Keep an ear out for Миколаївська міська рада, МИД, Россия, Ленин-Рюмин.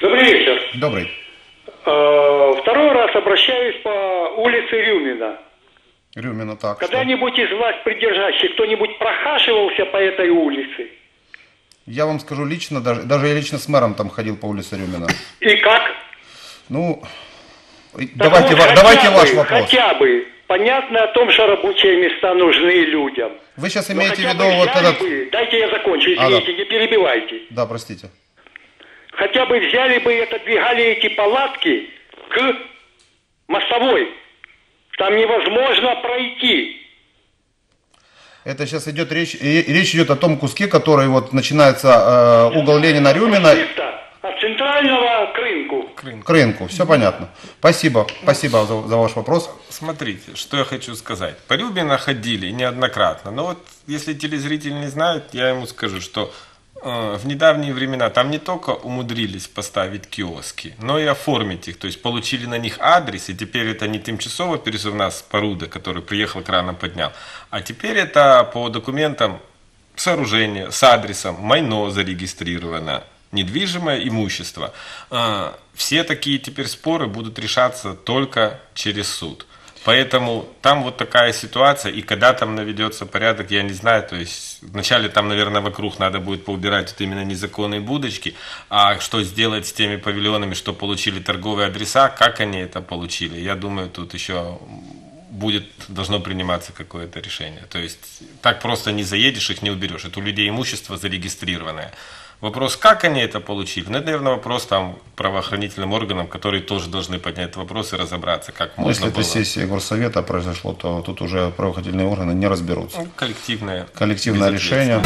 Добрый вечер. Добрый. Второй раз обращаюсь по улице Рюмина. Рюмина, так. Когда-нибудь из власть придержащих кто-нибудь прохаживался по этой улице? Я вам скажу лично, даже я лично с мэром там ходил по улице Рюмина. И как? Ну, давайте, вот, давайте ваш вопрос. Хотя бы понятно о том, что рабочие места нужны людям. Вы сейчас имеете в виду вот этот... Дайте я закончу, извините, да. Не перебивайте. Да, простите. Хотя бы взяли бы и отодвигали эти палатки к мостовой. Там невозможно пройти. Это сейчас идет речь идет о том куске, который вот начинается угол Ленина-Рюмина. От центрального к рынку. К рынку, все понятно. Спасибо, спасибо за ваш вопрос. Смотрите, что я хочу сказать. По Рюмина ходили неоднократно. Но вот если телезритель не знает, я ему скажу, что... В недавние времена там не только умудрились поставить киоски, но и оформить их, то есть получили на них адрес, и теперь это не тимчасово пересувна споруда, который приехал, краном поднял, а теперь это по документам сооружение с адресом, майно зарегистрировано, недвижимое имущество. Все такие теперь споры будут решаться только через суд. Поэтому там вот такая ситуация, и когда там наведется порядок, я не знаю, то есть вначале там, наверное, вокруг надо будет поубирать вот именно незаконные будочки, а что сделать с теми павильонами, что получили торговые адреса, как они это получили, я думаю, тут еще будет, должно приниматься какое-то решение. То есть так просто не заедешь, их не уберешь, это у людей имущество зарегистрированное. Вопрос, как они это получили, ну, это, наверное, вопрос там правоохранительным органам, которые тоже должны поднять вопрос и разобраться, как можно если было. Если это сессия горсовета произошло, то тут уже правоохранительные органы не разберутся. Ну, коллективное решение.